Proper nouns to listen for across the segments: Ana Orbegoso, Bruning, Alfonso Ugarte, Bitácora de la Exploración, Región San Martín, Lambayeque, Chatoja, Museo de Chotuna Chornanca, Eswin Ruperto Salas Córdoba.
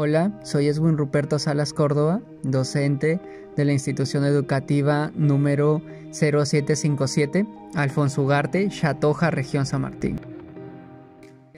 Hola, soy Eswin Ruperto Salas Córdoba, docente de la institución educativa número 0757, Alfonso Ugarte, Chatoja, Región San Martín.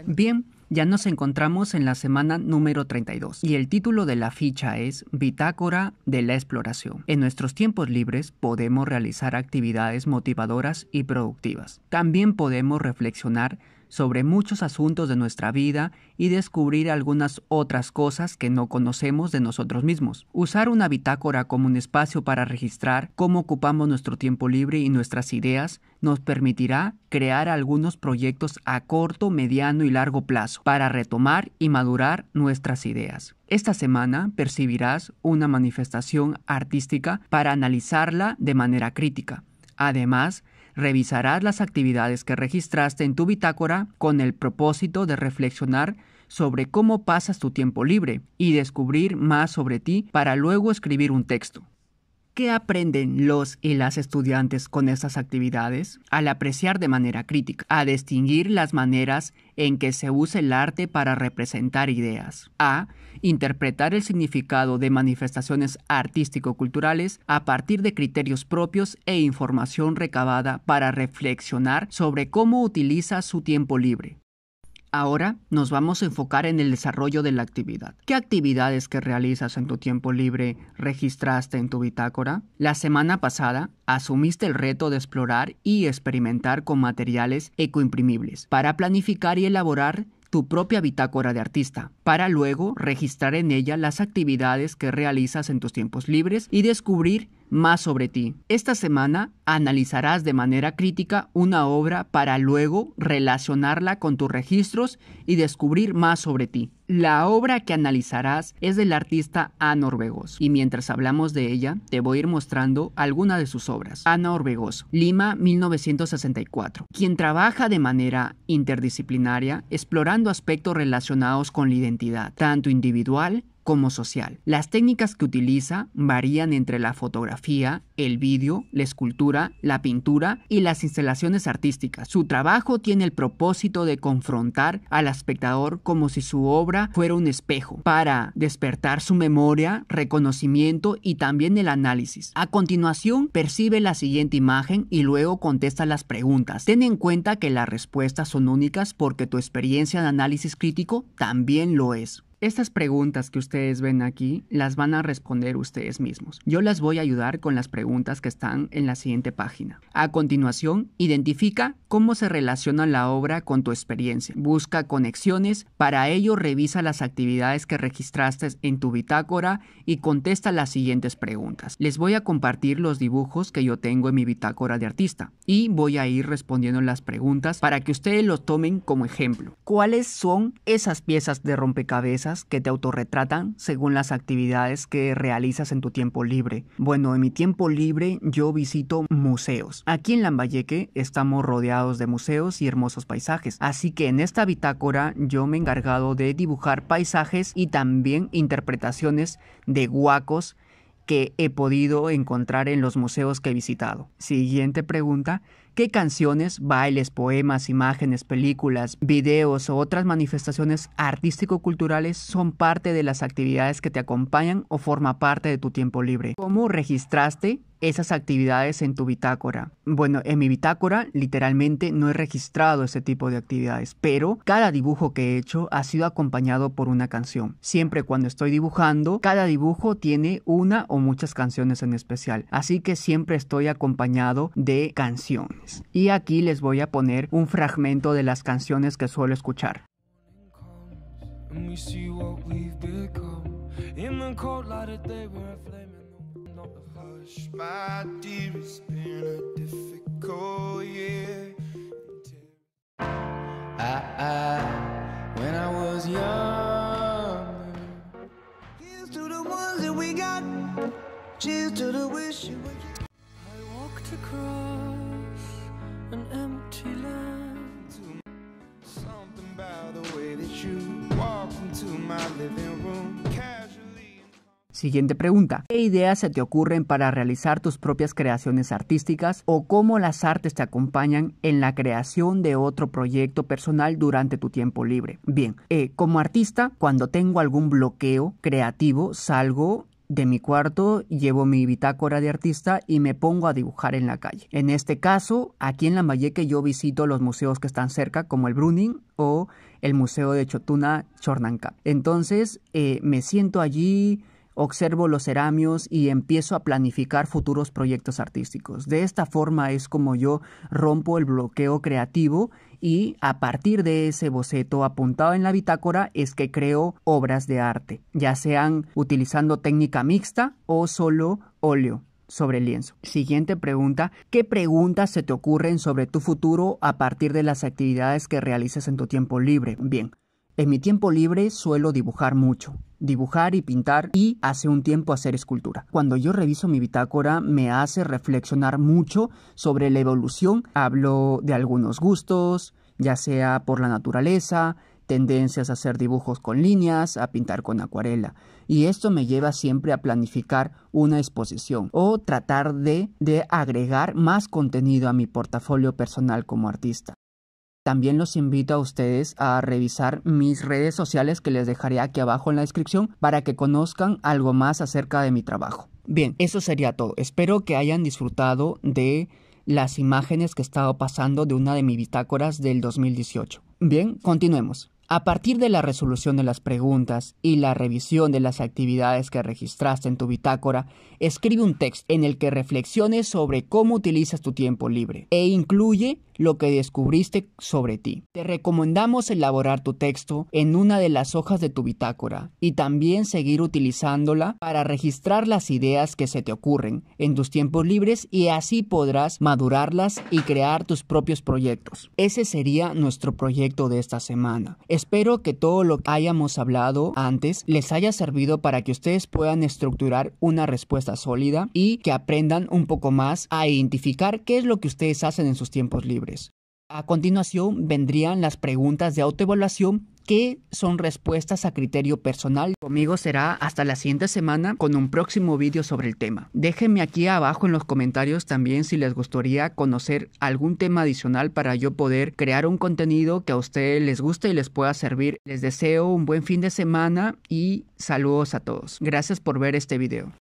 Bien, ya nos encontramos en la semana número 32 y el título de la ficha es Bitácora de la Exploración. En nuestros tiempos libres podemos realizar actividades motivadoras y productivas. También podemos reflexionar sobre muchos asuntos de nuestra vida y descubrir algunas otras cosas que no conocemos de nosotros mismos. Usar una bitácora como un espacio para registrar cómo ocupamos nuestro tiempo libre y nuestras ideas nos permitirá crear algunos proyectos a corto, mediano y largo plazo para retomar y madurar nuestras ideas. Esta semana percibirás una manifestación artística para analizarla de manera crítica. Además, revisarás las actividades que registraste en tu bitácora con el propósito de reflexionar sobre cómo pasas tu tiempo libre y descubrir más sobre ti para luego escribir un texto. ¿Qué aprenden los y las estudiantes con estas actividades? Al apreciar de manera crítica, a distinguir las maneras en que se usa el arte para representar ideas, a interpretar el significado de manifestaciones artístico-culturales a partir de criterios propios e información recabada para reflexionar sobre cómo utiliza su tiempo libre. Ahora nos vamos a enfocar en el desarrollo de la actividad. ¿Qué actividades que realizas en tu tiempo libre registraste en tu bitácora? La semana pasada asumiste el reto de explorar y experimentar con materiales ecoimprimibles para planificar y elaborar tu propia bitácora de artista, para luego registrar en ella las actividades que realizas en tus tiempos libres y descubrir más sobre ti. Esta semana analizarás de manera crítica una obra para luego relacionarla con tus registros y descubrir más sobre ti. La obra que analizarás es del artista Ana Orbegoso y mientras hablamos de ella te voy a ir mostrando algunas de sus obras. Ana Orbegoso, Lima 1964, quien trabaja de manera interdisciplinaria explorando aspectos relacionados con la identidad, tanto individual como social. Las técnicas que utiliza varían entre la fotografía, el vídeo, la escultura, la pintura y las instalaciones artísticas. Su trabajo tiene el propósito de confrontar al espectador como si su obra fuera un espejo, para despertar su memoria, reconocimiento y también el análisis. A continuación, percibe la siguiente imagen y luego contesta las preguntas. Ten en cuenta que las respuestas son únicas porque tu experiencia de análisis crítico también lo es. Estas preguntas que ustedes ven aquí las van a responder ustedes mismos. Yo las voy a ayudar con las preguntas que están en la siguiente página. A continuación, identifica cómo se relaciona la obra con tu experiencia. Busca conexiones. Para ello, revisa las actividades que registraste en tu bitácora y contesta las siguientes preguntas. Les voy a compartir los dibujos que yo tengo en mi bitácora de artista y voy a ir respondiendo las preguntas para que ustedes los tomen como ejemplo. ¿Cuáles son esas piezas de rompecabezas que te autorretratan según las actividades que realizas en tu tiempo libre? Bueno, en mi tiempo libre yo visito museos. Aquí en Lambayeque estamos rodeados de museos y hermosos paisajes, así que en esta bitácora yo me he encargado de dibujar paisajes y también interpretaciones de huacos que he podido encontrar en los museos que he visitado. Siguiente pregunta. ¿Qué canciones, bailes, poemas, imágenes, películas, videos o otras manifestaciones artístico-culturales son parte de las actividades que te acompañan o forman parte de tu tiempo libre? ¿Cómo registraste esas actividades en tu bitácora? Bueno, en mi bitácora literalmente no he registrado ese tipo de actividades, pero cada dibujo que he hecho ha sido acompañado por una canción. Siempre cuando estoy dibujando, cada dibujo tiene una o muchas canciones en especial, así que siempre estoy acompañado de canciones. Y aquí les voy a poner un fragmento de las canciones que suelo escuchar. Siguiente pregunta. ¿Qué ideas se te ocurren para realizar tus propias creaciones artísticas o cómo las artes te acompañan en la creación de otro proyecto personal durante tu tiempo libre? Bien, como artista, cuando tengo algún bloqueo creativo, salgo de mi cuarto, llevo mi bitácora de artista y me pongo a dibujar en la calle. En este caso, aquí en Lambayeque yo visito los museos que están cerca, como el Bruning o el Museo de Chotuna Chornanca. Entonces, me siento allí, observo los ceramios y empiezo a planificar futuros proyectos artísticos. De esta forma es como yo rompo el bloqueo creativo y a partir de ese boceto apuntado en la bitácora es que creo obras de arte, ya sean utilizando técnica mixta o solo óleo sobre lienzo. Siguiente pregunta. ¿Qué preguntas se te ocurren sobre tu futuro a partir de las actividades que realices en tu tiempo libre? Bien. En mi tiempo libre suelo dibujar mucho, dibujar y pintar, y hace un tiempo hacer escultura. Cuando yo reviso mi bitácora me hace reflexionar mucho sobre la evolución. Hablo de algunos gustos, ya sea por la naturaleza, tendencias a hacer dibujos con líneas, a pintar con acuarela. Y esto me lleva siempre a planificar una exposición o tratar de agregar más contenido a mi portafolio personal como artista. También los invito a ustedes a revisar mis redes sociales que les dejaré aquí abajo en la descripción para que conozcan algo más acerca de mi trabajo. Bien, eso sería todo. Espero que hayan disfrutado de las imágenes que he estado pasando de una de mis bitácoras del 2018. Bien, continuemos. A partir de la resolución de las preguntas y la revisión de las actividades que registraste en tu bitácora, escribe un texto en el que reflexiones sobre cómo utilizas tu tiempo libre e incluye lo que descubriste sobre ti. Te recomendamos elaborar tu texto en una de las hojas de tu bitácora y también seguir utilizándola para registrar las ideas que se te ocurren en tus tiempos libres y así podrás madurarlas y crear tus propios proyectos. Ese sería nuestro proyecto de esta semana. Espero que todo lo que hayamos hablado antes les haya servido para que ustedes puedan estructurar una respuesta sólida y que aprendan un poco más a identificar qué es lo que ustedes hacen en sus tiempos libres. A continuación vendrían las preguntas de autoevaluación que son respuestas a criterio personal. Conmigo será hasta la siguiente semana con un próximo vídeo sobre el tema. Déjenme aquí abajo en los comentarios también si les gustaría conocer algún tema adicional para yo poder crear un contenido que a ustedes les guste y les pueda servir. Les deseo un buen fin de semana y saludos a todos. Gracias por ver este video.